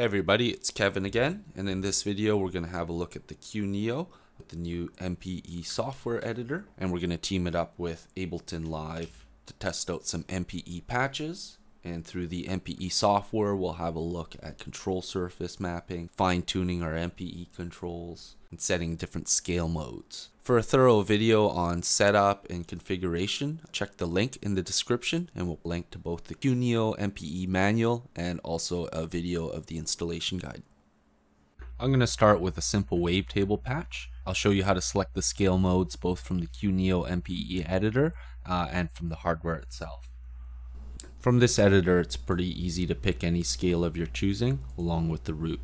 Hey everybody, it's Kevin again, and in this video we're going to have a look at the QuNeo, the new MPE software editor, and we're going to team it up with Ableton Live to test out some MPE patches. And through the MPE software we'll have a look at control surface mapping, fine-tuning our MPE controls, and setting different scale modes. For a thorough video on setup and configuration, check the link in the description and we'll link to both the QuNeo MPE manual and also a video of the installation guide. I'm going to start with a simple wavetable patch. I'll show you how to select the scale modes both from the QuNeo MPE editor and from the hardware itself. From this editor, it's pretty easy to pick any scale of your choosing, along with the root.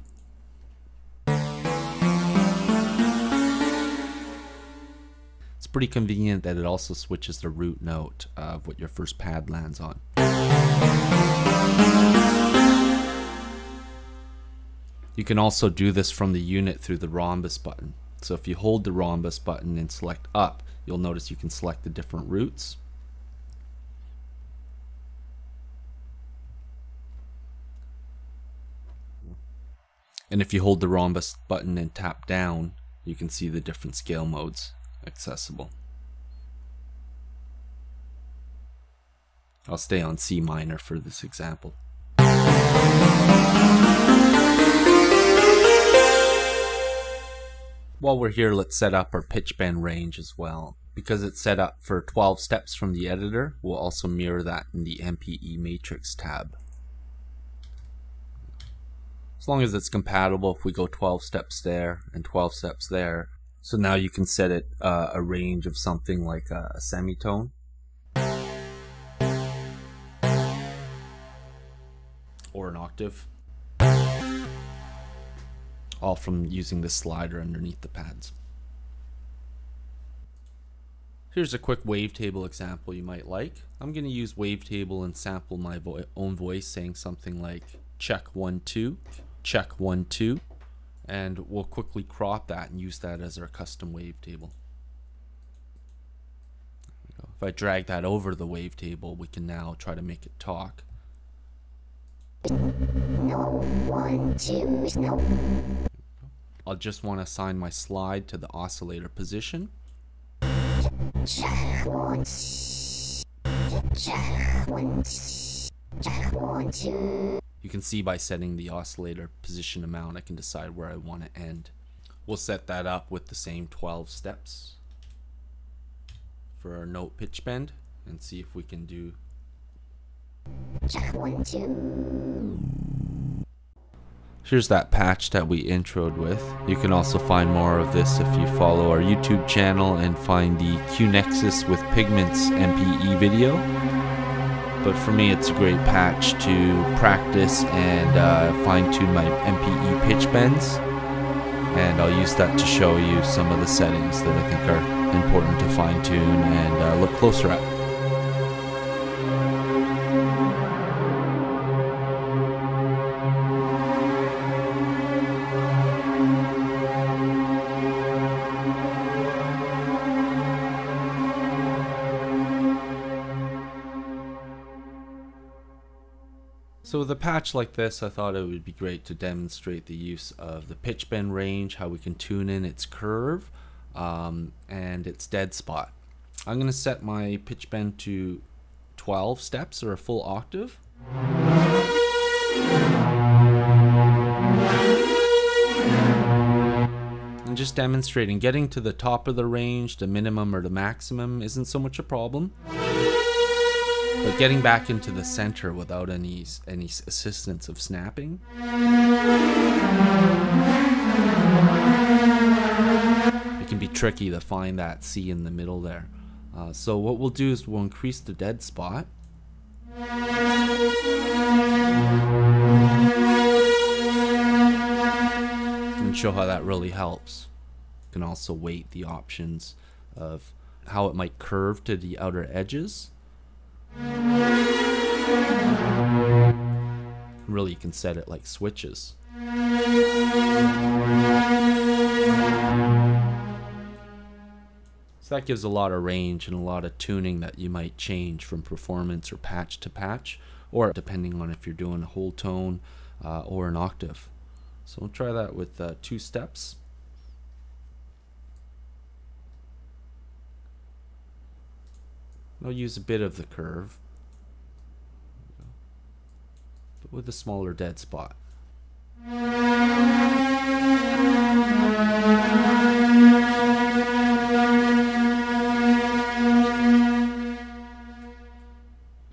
It's pretty convenient that it also switches the root note of what your first pad lands on. You can also do this from the unit through the rhombus button. So if you hold the rhombus button and select up, you'll notice you can select the different roots. And if you hold the rhombus button and tap down, you can see the different scale modes accessible. I'll stay on C minor for this example. While we're here, let's set up our pitch bend range as well. Because it's set up for 12 steps from the editor, we'll also mirror that in the MPE matrix tab. As long as it's compatible, if we go 12 steps there and 12 steps there. So now you can set it a range of something like a semitone, or an octave, all from using the slider underneath the pads. Here's a quick wavetable example you might like. I'm going to use wavetable and sample my own voice saying something like check 1, 2, and we'll quickly crop that and use that as our custom wavetable. If I drag that over the wavetable, we can now try to make it talk. No, 1, 2, no. I'll just want to assign my slide to the oscillator position. Check 1, check 1, check 1, 2. You can see by setting the oscillator position amount, I can decide where I want to end. We'll set that up with the same 12 steps for our note pitch bend and see if we can do check 1, 2. Here's that patch that we introed with. You can also find more of this if you follow our YouTube channel and find the QNexus with Pigments MPE video. But for me, it's a great patch to practice and fine-tune my MPE pitch bends, and I'll use that to show you some of the settings that I think are important to fine-tune and look closer at. So with a patch like this, I thought it would be great to demonstrate the use of the pitch bend range, how we can tune in its curve and its dead spot. I'm going to set my pitch bend to 12 steps or a full octave. And just demonstrating getting to the top of the range, the minimum or the maximum isn't so much a problem. But getting back into the center without any assistance of snapping . It can be tricky to find that C in the middle there. So what we'll do is we'll increase the dead spot. And show how that really helps. You can also weight the options of how it might curve to the outer edges. Really, you can set it like switches. So that gives a lot of range and a lot of tuning that you might change from performance or patch to patch, or depending on if you're doing a whole tone or an octave. So we'll try that with two steps. I'll use a bit of the curve, but with a smaller dead spot.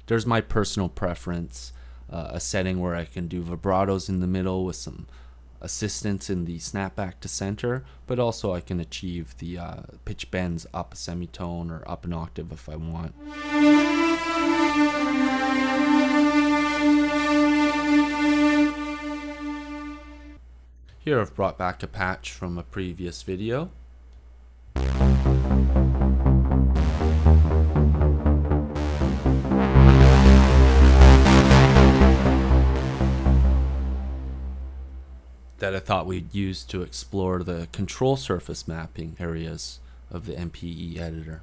There's my personal preference, a setting where I can do vibratos in the middle with some assistance in the snapback to center, but also I can achieve the pitch bends up a semitone or up an octave if I want. Here I've brought back a patch from a previous video. That I thought we'd use to explore the control surface mapping areas of the MPE editor.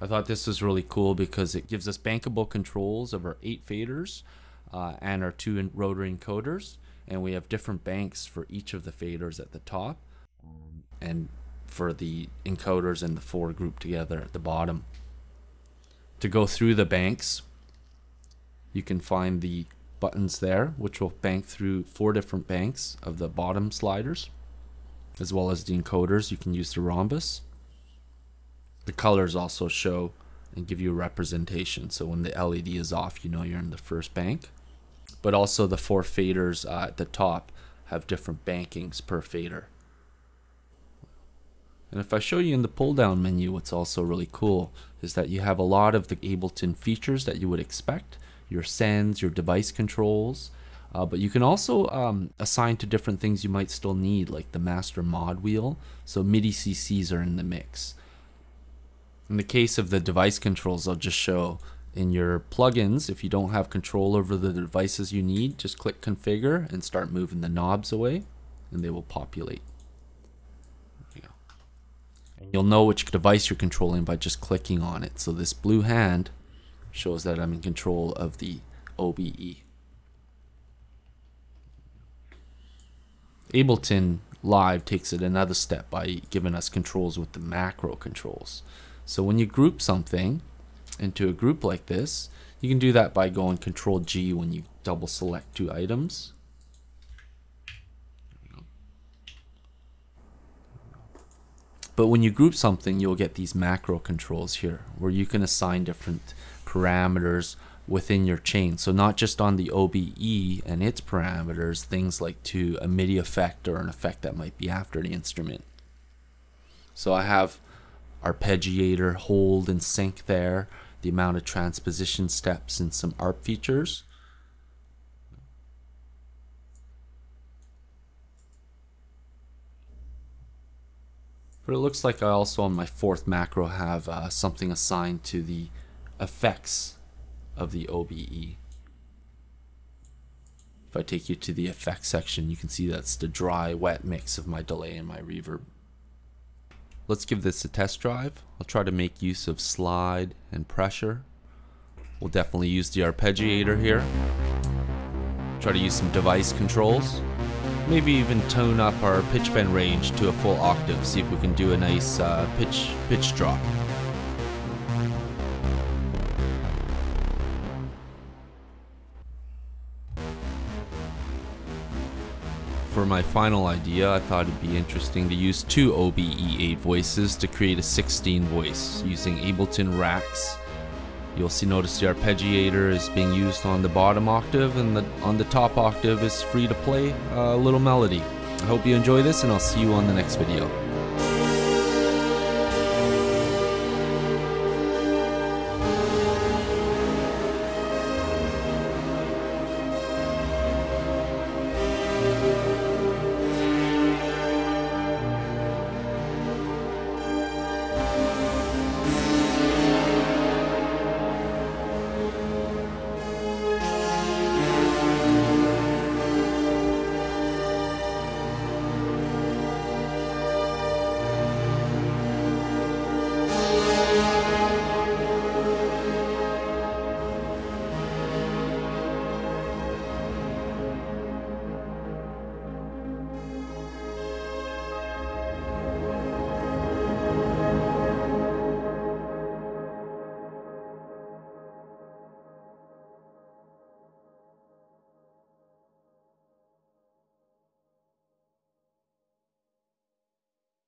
I thought this was really cool because it gives us bankable controls of our 8 faders and our 2 rotary encoders, and we have different banks for each of the faders at the top and for the encoders and the 4 grouped together at the bottom. To go through the banks, you can find the buttons there, which will bank through 4 different banks of the bottom sliders, as well as the encoders. You can use the rhombus. The colors also show and give you a representation, so when the LED is off, you know you're in the first bank. But also the 4 faders at the top have different bankings per fader. And if I show you in the pull down menu, what's also really cool is that you have a lot of the Ableton features that you would expect, your sends, your device controls, but you can also assign to different things you might still need, like the master mod wheel, so MIDI CCs are in the mix. In the case of the device controls, I'll just show in your plugins, if you don't have control over the devices you need, just click configure and start moving the knobs away and they will populate. There you go. You'll know which device you're controlling by just clicking on it. So this blue hand shows that I'm in control of the OBE. Ableton Live takes it another step by giving us controls with the macro controls. So when you group something into a group like this, you can do that by going Control G when you double select 2 items. But when you group something, you'll get these macro controls here where you can assign different parameters within your chain. So not just on the OBE and its parameters, things like to a MIDI effect or an effect that might be after the instrument. So I have arpeggiator, hold and sync there, the amount of transposition steps and some ARP features. But it looks like I also on my 4th macro have something assigned to the effects of the OBE. If I take you to the effects section, you can see that's the dry wet mix of my delay and my reverb. Let's give this a test drive. I'll try to make use of slide and pressure. We'll definitely use the arpeggiator here. Try to use some device controls. Maybe even tone up our pitch bend range to a full octave, see if we can do a nice pitch drop. For my final idea, I thought it'd be interesting to use 2 OBE8 voices to create a 16 voice using Ableton racks. You'll see, notice the arpeggiator is being used on the bottom octave, and on the top octave is free to play a little melody. I hope you enjoy this, and I'll see you on the next video.